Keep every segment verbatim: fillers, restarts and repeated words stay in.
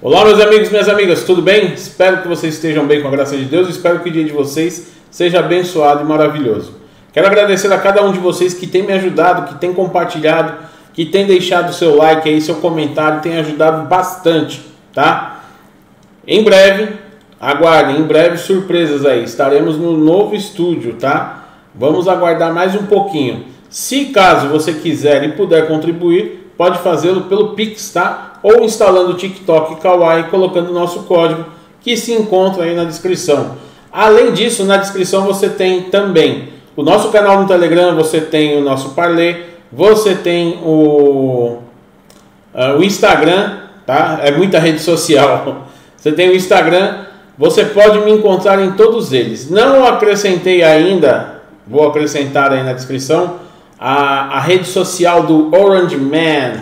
Olá, meus amigos e minhas amigas, tudo bem? Espero que vocês estejam bem, com a graça de Deus. Espero que o dia de vocês seja abençoado e maravilhoso. Quero agradecer a cada um de vocês que tem me ajudado, que tem compartilhado, que tem deixado seu like aí, seu comentário, tem ajudado bastante, tá? Em breve, aguardem, em breve surpresas aí, estaremos no novo estúdio, tá? Vamos aguardar mais um pouquinho. Se caso você quiser e puder contribuir, pode fazê-lo pelo Pix, tá? Ou instalando o Tik Tok KWAI e colocando o nosso código que se encontra aí na descrição. Além disso, na descrição você tem também o nosso canal no Telegram, você tem o nosso Parler, você tem o, uh, o Instagram, tá? É muita rede social. Você tem o Instagram, você pode me encontrar em todos eles. Não acrescentei ainda, vou acrescentar aí na descrição, a, a rede social do Orange Man.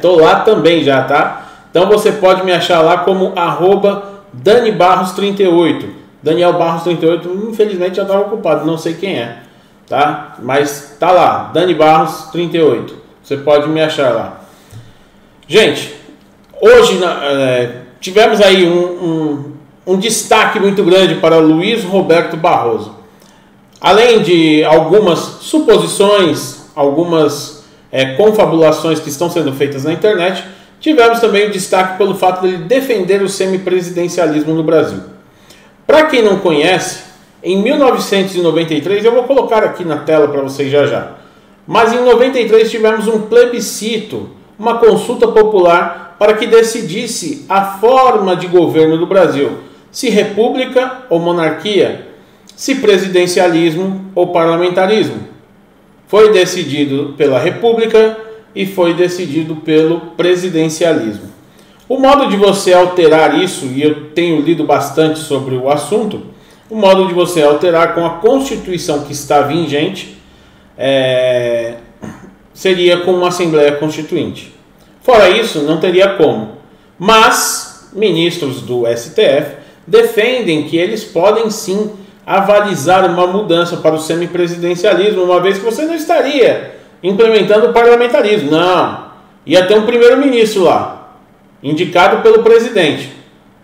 Tô lá também já, tá? Então você pode me achar lá como arroba danibarros trinta e oito. Daniel Barros trinta e oito, infelizmente já estava ocupado, não sei quem é. Tá? Mas tá lá, Dani Barros trinta e oito. Você pode me achar lá. Gente, hoje é, tivemos aí um, um, um destaque muito grande para Luiz Roberto Barroso. Além de algumas suposições, algumas é, confabulações que estão sendo feitas na internet, tivemos também o destaque pelo fato dele defender o semipresidencialismo no Brasil. Para quem não conhece, em mil novecentos e noventa e três, eu vou colocar aqui na tela para vocês já já, mas em noventa e três tivemos um plebiscito, uma consulta popular para que decidisse a forma de governo do Brasil, se república ou monarquia, se presidencialismo ou parlamentarismo. Foi decidido pela república e foi decidido pelo presidencialismo. O modo de você alterar isso, e eu tenho lido bastante sobre o assunto, o modo de você alterar com a Constituição que está vigente é, seria com uma Assembleia Constituinte. Fora isso, não teria como. Mas ministros do S T F defendem que eles podem sim avalizar uma mudança para o semipresidencialismo, uma vez que você não estaria implementando o parlamentarismo. Não. Ia ter um primeiro-ministro lá, indicado pelo presidente.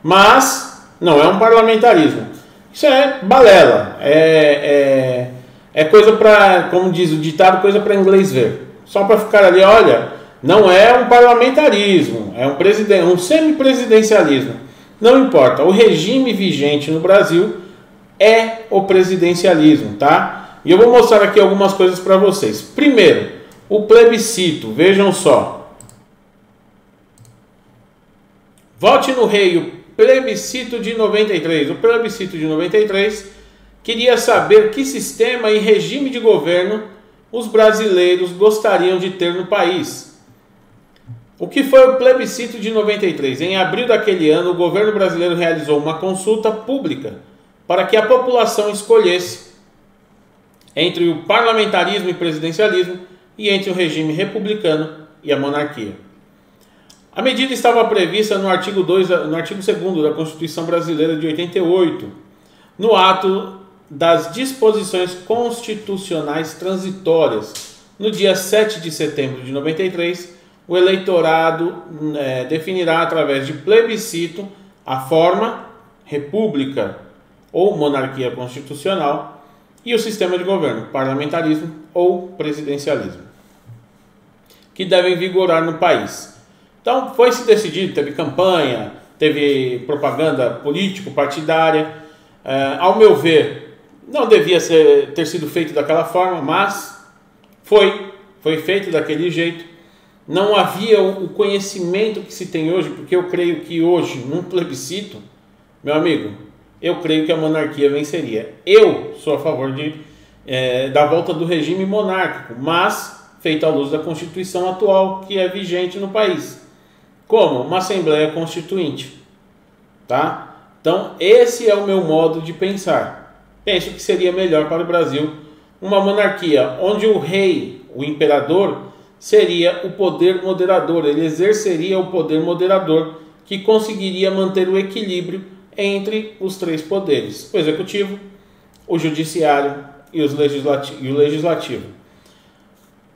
Mas não é um parlamentarismo. Isso é balela, é, é, é coisa para, como diz o ditado, coisa para inglês ver. Só para ficar ali, olha, não é um parlamentarismo, é um, presiden- um semipresidencialismo. Não importa, o regime vigente no Brasil é o presidencialismo, tá? E eu vou mostrar aqui algumas coisas para vocês. Primeiro, o plebiscito, vejam só. Vote no rei, o plebiscito de noventa e três. O plebiscito de noventa e três queria saber que sistema e regime de governo os brasileiros gostariam de ter no país. O que foi o plebiscito de noventa e três? Em abril daquele ano, o governo brasileiro realizou uma consulta pública para que a população escolhesse entre o parlamentarismo e presidencialismo e entre o regime republicano e a monarquia. A medida estava prevista no artigo dois, no artigo segundo da Constituição Brasileira de oitenta e oito, no ato das disposições constitucionais transitórias. No dia sete de setembro de noventa e três, o eleitorado é, definirá através de plebiscito a forma república ou monarquia constitucional e o sistema de governo, parlamentarismo ou presidencialismo, que devem vigorar no país. Então foi se decidido, teve campanha, teve propaganda político-partidária. É, ao meu ver, não devia ser, ter sido feito daquela forma, mas foi, foi feito daquele jeito. Não havia o conhecimento que se tem hoje, porque eu creio que hoje, num plebiscito, meu amigo, eu creio que a monarquia venceria. Eu sou a favor de, é, da volta do regime monárquico, mas feito à luz da Constituição atual que é vigente no país. Como? Uma Assembleia Constituinte, tá? Então esse é o meu modo de pensar. Penso que seria melhor para o Brasil uma monarquia, onde o rei, o imperador, seria o poder moderador. Ele exerceria o poder moderador, que conseguiria manter o equilíbrio entre os três poderes: o executivo, o judiciário e, os legislati- e o legislativo.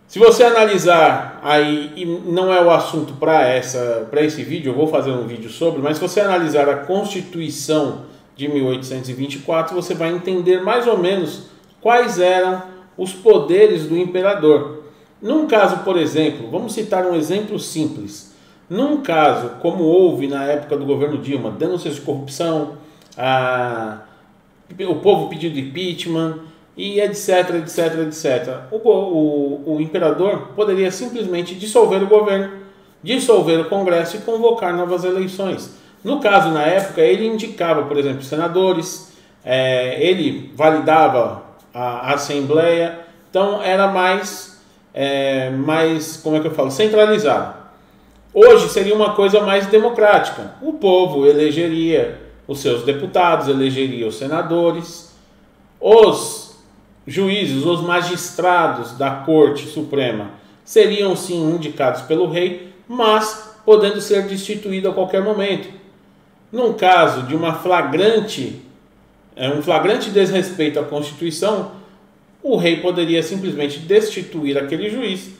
Se você analisar aí, e não é o assunto para essa, para esse vídeo, eu vou fazer um vídeo sobre, mas se você analisar a Constituição de mil oitocentos e vinte e quatro, você vai entender mais ou menos quais eram os poderes do imperador. Num caso, por exemplo, vamos citar um exemplo simples. Num caso, como houve na época do governo Dilma, denúncias de corrupção, a, o povo pedindo impeachment, e etc, etc, etc. O, o, o imperador poderia simplesmente dissolver o governo, dissolver o Congresso e convocar novas eleições. No caso, na época, ele indicava, por exemplo, senadores, é, ele validava a, a Assembleia, então era mais, é, mais, como é que eu falo, centralizado. Hoje seria uma coisa mais democrática. O povo elegeria os seus deputados, elegeria os senadores, os juízes, os magistrados da Corte Suprema seriam sim indicados pelo rei, mas podendo ser destituído a qualquer momento. Num caso de uma flagrante, um flagrante desrespeito à Constituição, o rei poderia simplesmente destituir aquele juiz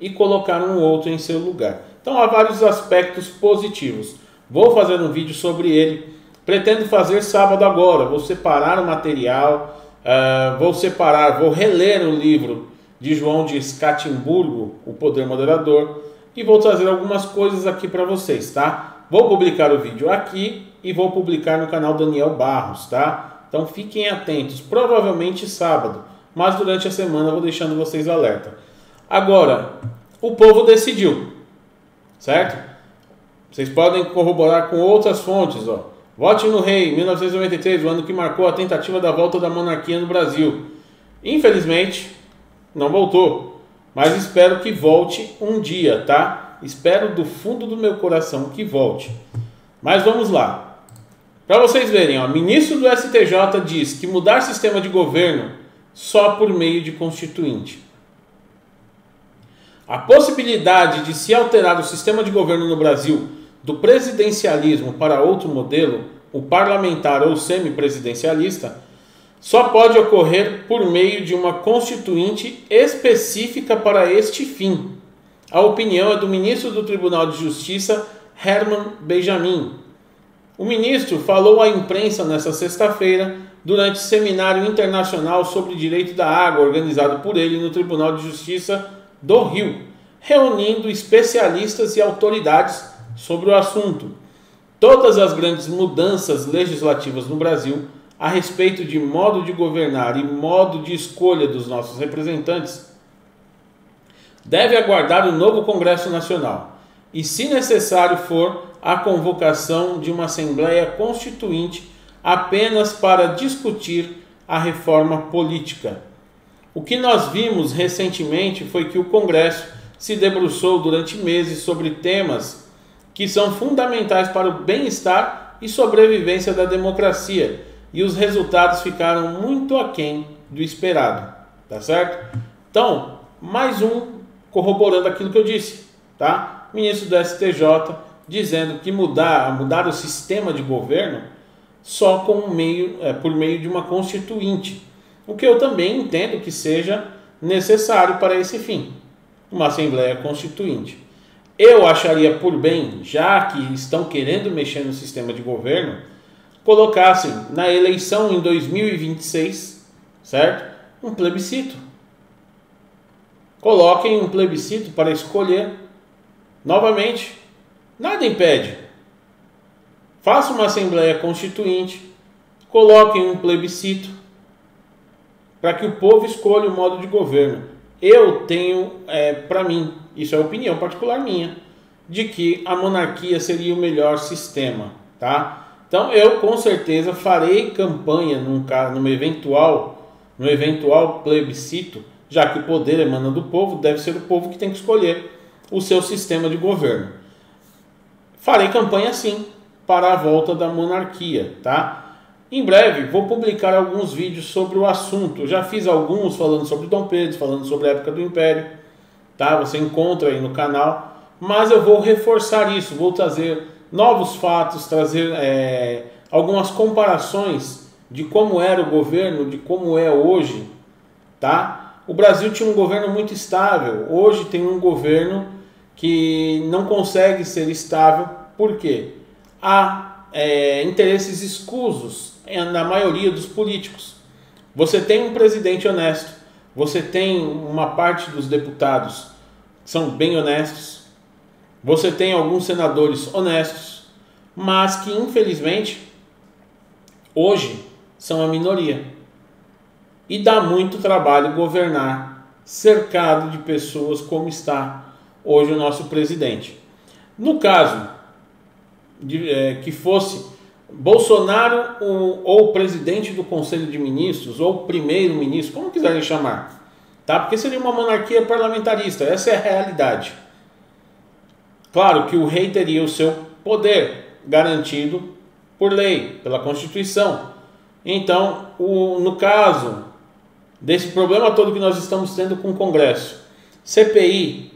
e colocar um outro em seu lugar. Então há vários aspectos positivos. Vou fazer um vídeo sobre ele. Pretendo fazer sábado agora. Vou separar o material. Uh, vou separar, vou reler o livro de João de Escatimburgo, O Poder Moderador, e vou trazer algumas coisas aqui para vocês, tá? Vou publicar o vídeo aqui e vou publicar no canal Daniel Barros, tá? Então fiquem atentos, provavelmente sábado, mas durante a semana eu vou deixando vocês alerta. Agora, o povo decidiu, certo? Vocês podem corroborar com outras fontes, ó. Vote no rei, mil novecentos e noventa e três, o ano que marcou a tentativa da volta da monarquia no Brasil. Infelizmente, não voltou. Mas espero que volte um dia, tá? Espero do fundo do meu coração que volte. Mas vamos lá. Para vocês verem, ó, ministro do S T J diz que mudar sistema de governo só por meio de constituinte. A possibilidade de se alterar o sistema de governo no Brasil do presidencialismo para outro modelo, o parlamentar ou semipresidencialista, só pode ocorrer por meio de uma constituinte específica para este fim. A opinião é do ministro do Tribunal de Justiça, Hermann Benjamin. O ministro falou à imprensa nesta sexta-feira durante seminário internacional sobre direito da água organizado por ele no Tribunal de Justiça do Rio, reunindo especialistas e autoridades sobre o assunto. Todas as grandes mudanças legislativas no Brasil a respeito de modo de governar e modo de escolha dos nossos representantes deve aguardar o novo Congresso Nacional e, se necessário for, a convocação de uma Assembleia Constituinte apenas para discutir a reforma política. O que nós vimos recentemente foi que o Congresso se debruçou durante meses sobre temas que são fundamentais para o bem-estar e sobrevivência da democracia, e os resultados ficaram muito aquém do esperado, tá certo? Então, mais um corroborando aquilo que eu disse, tá? Ministro do S T J dizendo que mudar, mudar o sistema de governo só com meio, é, por meio de uma constituinte, o que eu também entendo que seja necessário para esse fim, uma Assembleia Constituinte. Eu acharia por bem, já que estão querendo mexer no sistema de governo, colocassem na eleição em dois mil e vinte e seis, certo? Um plebiscito. Coloquem um plebiscito para escolher novamente. Nada impede. Faça uma Assembleia Constituinte, coloquem um plebiscito para que o povo escolha o modo de governo. Eu tenho, é, para mim, isso é opinião particular minha, de que a monarquia seria o melhor sistema, tá? Então eu com certeza farei campanha num, num, eventual, num eventual plebiscito, já que o poder emana do povo, deve ser o povo que tem que escolher o seu sistema de governo. Farei campanha sim, para a volta da monarquia, tá? Em breve vou publicar alguns vídeos sobre o assunto, já fiz alguns falando sobre Dom Pedro, falando sobre a época do Império, tá? Você encontra aí no canal, mas eu vou reforçar isso, vou trazer novos fatos, trazer é, algumas comparações de como era o governo, de como é hoje, tá? O Brasil tinha um governo muito estável, hoje tem um governo que não consegue ser estável, por quê? Há é, interesses escusos na maioria dos políticos. Você tem um presidente honesto, você tem uma parte dos deputados que são bem honestos, você tem alguns senadores honestos, mas que infelizmente hoje são a minoria. E dá muito trabalho governar cercado de pessoas como está hoje o nosso presidente. No caso de, é, que fosse Bolsonaro ou, ou presidente do Conselho de Ministros, ou primeiro-ministro, como quiserem chamar, tá? Porque seria uma monarquia parlamentarista, essa é a realidade. Claro que o rei teria o seu poder garantido por lei, pela Constituição. Então, o, no caso desse problema todo que nós estamos tendo com o Congresso, C P I,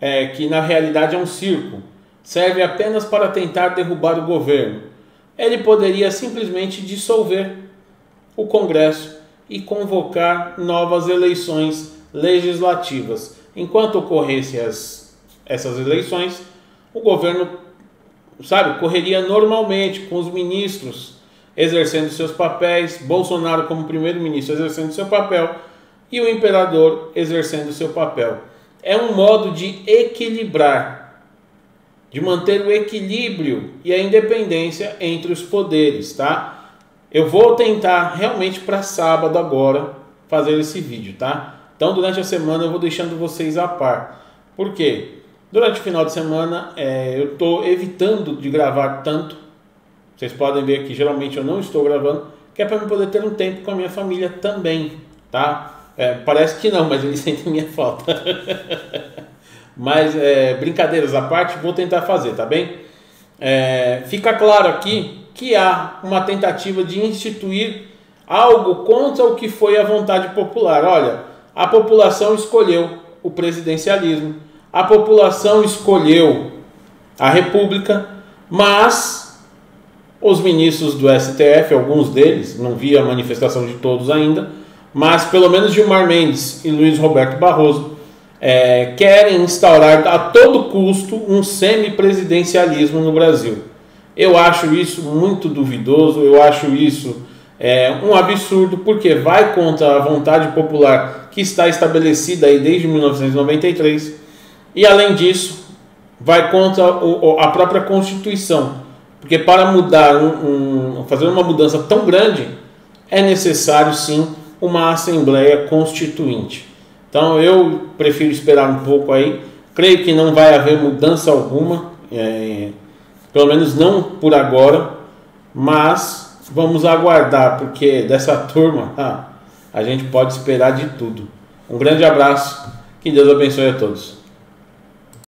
é, que na realidade é um circo, serve apenas para tentar derrubar o governo. Ele poderia simplesmente dissolver o Congresso e convocar novas eleições legislativas. Enquanto ocorressem as, essas eleições, o governo, sabe, correria normalmente com os ministros exercendo seus papéis, Bolsonaro como primeiro-ministro exercendo seu papel e o imperador exercendo seu papel. É um modo de equilibrar, de manter o equilíbrio e a independência entre os poderes, tá? Eu vou tentar realmente para sábado agora fazer esse vídeo, tá? Então durante a semana eu vou deixando vocês a par. Por quê? Durante o final de semana é, eu estou evitando de gravar tanto. Vocês podem ver que geralmente eu não estou gravando, que é para eu poder ter um tempo com a minha família também, tá? É, parece que não, mas eles sentem minha falta. Mas é, brincadeiras à parte, vou tentar fazer, tá bem? É, fica claro aqui que há uma tentativa de instituir algo contra o que foi a vontade popular. Olha, a população escolheu o presidencialismo, a população escolheu a república, mas os ministros do S T F, alguns deles, não vi a manifestação de todos ainda, mas pelo menos Gilmar Mendes e Luiz Roberto Barroso, É, querem instaurar a todo custo um semi-presidencialismo no Brasil. Eu acho isso muito duvidoso, eu acho isso é, um absurdo, porque vai contra a vontade popular que está estabelecida aí desde mil novecentos e noventa e três e, além disso, vai contra o, a própria Constituição, porque para mudar um, um, fazer uma mudança tão grande é necessário, sim, uma Assembleia Constituinte. Então eu prefiro esperar um pouco aí, creio que não vai haver mudança alguma, é, pelo menos não por agora, mas vamos aguardar, porque dessa turma ah, a gente pode esperar de tudo. Um grande abraço, que Deus abençoe a todos.